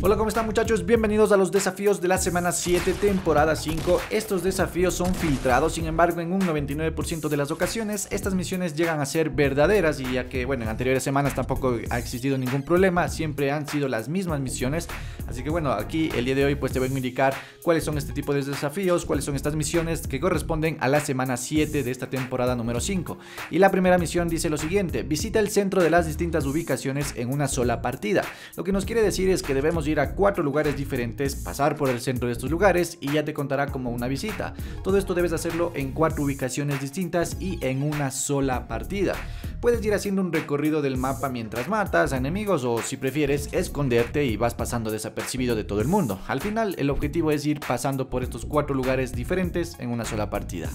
Hola, ¿cómo están, muchachos? Bienvenidos a los desafíos de la semana 7, temporada 5. Estos desafíos son filtrados, sin embargo, en un 99% de las ocasiones estas misiones llegan a ser verdaderas, y ya que, bueno, en anteriores semanas tampoco ha existido ningún problema, siempre han sido las mismas misiones. Así que, bueno, aquí el día de hoy pues te voy a indicar cuáles son este tipo de desafíos, cuáles son estas misiones que corresponden a la semana 7 de esta temporada número 5. Y la primera misión dice lo siguiente: visita el centro de las distintas ubicaciones en una sola partida. Lo que nos quiere decir es que debemos ir a 4 lugares diferentes, pasar por el centro de estos lugares y ya te contará como una visita. Todo esto debes hacerlo en 4 ubicaciones distintas y en una sola partida. Puedes ir haciendo un recorrido del mapa mientras matas a enemigos, o si prefieres esconderte y vas pasando desapercibido de todo el mundo. Al final el objetivo es ir pasando por estos 4 lugares diferentes en una sola partida.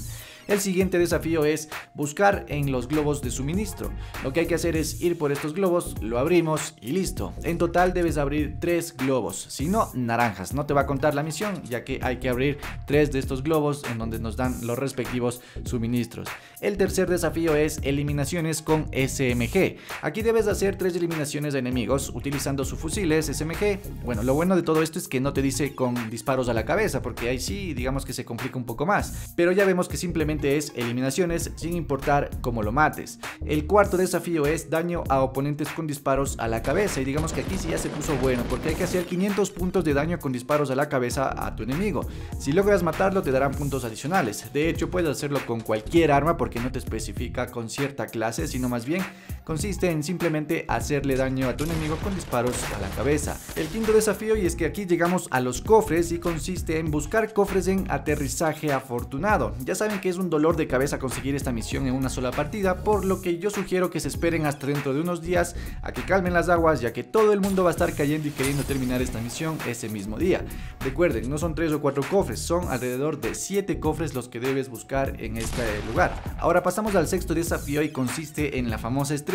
El siguiente desafío es buscar en los globos de suministro. Lo que hay que hacer es ir por estos globos, lo abrimos y listo. En total debes abrir 3 globos, si no, naranjas. No te va a contar la misión, ya que hay que abrir 3 de estos globos en donde nos dan los respectivos suministros. El tercer desafío es eliminaciones con SMG. Aquí debes hacer 3 eliminaciones de enemigos utilizando sus fusiles SMG. Bueno, lo bueno de todo esto es que no te dice con disparos a la cabeza, porque ahí sí, digamos que se complica un poco más. Pero ya vemos que simplemente es eliminaciones sin importar cómo lo mates. El cuarto desafío es daño a oponentes con disparos a la cabeza, y digamos que aquí sí ya se puso bueno, porque hay que hacer 500 puntos de daño con disparos a la cabeza a tu enemigo. Si logras matarlo te darán puntos adicionales. De hecho puedes hacerlo con cualquier arma, porque no te especifica con cierta clase, sino más bien consiste en simplemente hacerle daño a tu enemigo con disparos a la cabeza. El quinto desafío, y es que aquí llegamos a los cofres, y consiste en buscar cofres en Aterrizaje Afortunado. Ya saben que es un dolor de cabeza conseguir esta misión en una sola partida, por lo que yo sugiero que se esperen hasta dentro de unos días a que calmen las aguas, ya que todo el mundo va a estar cayendo y queriendo terminar esta misión ese mismo día. Recuerden, no son 3 o 4 cofres, son alrededor de 7 cofres los que debes buscar en este lugar. Ahora pasamos al sexto desafío, y consiste en la famosa estrella,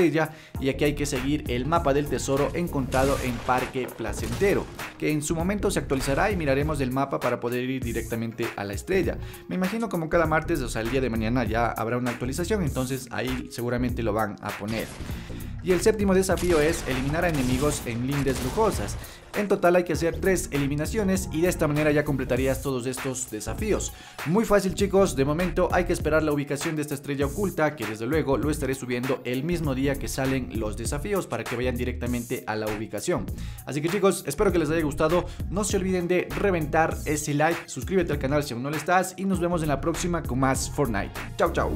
y aquí hay que seguir el mapa del tesoro encontrado en Parque Placentero, que en su momento se actualizará y miraremos el mapa para poder ir directamente a la estrella. Me imagino como cada martes, o sea, el día de mañana ya habrá una actualización, entonces ahí seguramente lo van a poner. Y el séptimo desafío es eliminar a enemigos en lindes lujosas. En total hay que hacer 3 eliminaciones, y de esta manera ya completarías todos estos desafíos. Muy fácil, chicos. De momento hay que esperar la ubicación de esta estrella oculta, que desde luego lo estaré subiendo el mismo día que salen los desafíos, para que vayan directamente a la ubicación. Así que, chicos, espero que les haya gustado. No se olviden de reventar ese like, suscríbete al canal si aún no lo estás, y nos vemos en la próxima con más Fortnite. Chau, chau.